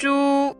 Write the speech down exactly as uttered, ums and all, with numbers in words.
猪。